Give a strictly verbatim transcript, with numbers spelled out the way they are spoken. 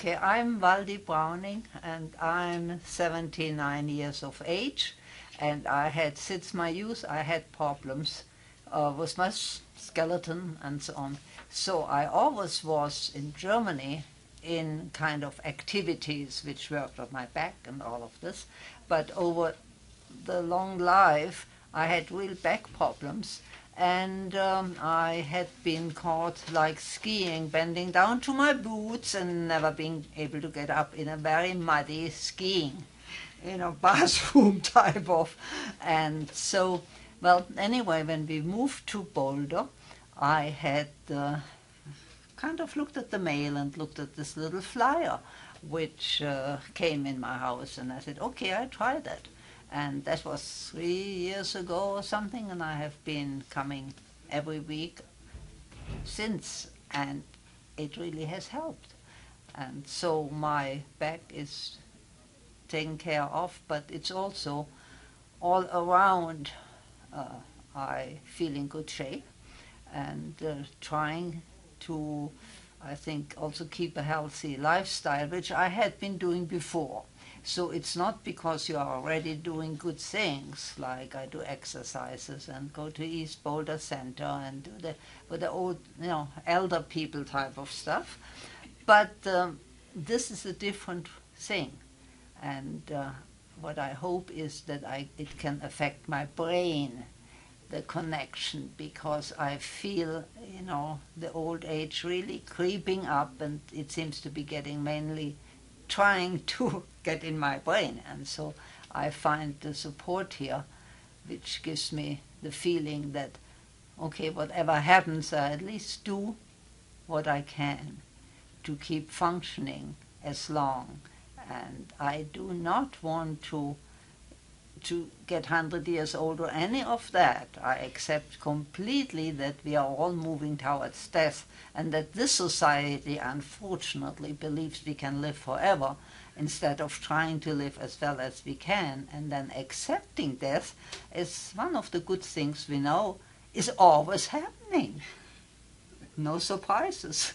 Okay, I'm Waldi Browning and I'm seventy-nine years of age, and I had, since my youth, I had problems uh, with my skeleton and so on. So I always was in Germany in kind of activities which worked on my back and all of this, but over the long life I had real back problems. And um, I had been caught, like skiing, bending down to my boots and never being able to get up in a very muddy skiing, you know, bathroom type of. And so, well, anyway, when we moved to Boulder, I had uh, kind of looked at the mail and looked at this little flyer which uh, came in my house, and I said, okay, I'll try that. And that was three years ago or something, and I have been coming every week since, and it really has helped. And so my back is taken care of, but it's also all around uh, I feel in good shape, and uh, trying to, I think, also keep a healthy lifestyle, which I had been doing before. So it's not because you are already doing good things, like I do exercises and go to East Boulder Center and do the, with the old, you know, elder people type of stuff. But um, this is a different thing. And uh, what I hope is that I, it can affect my brain, the connection, because I feel, you know, the old age really creeping up, and it seems to be getting mainly trying to get in my brain. And so I find the support here, which gives me the feeling that, okay, whatever happens, I at least do what I can to keep functioning as long. And I do not want to to get one hundred years old or any of that. I accept completely that we are all moving towards death, and that this society unfortunately believes we can live forever instead of trying to live as well as we can. And then accepting death is one of the good things we know is always happening. No surprises.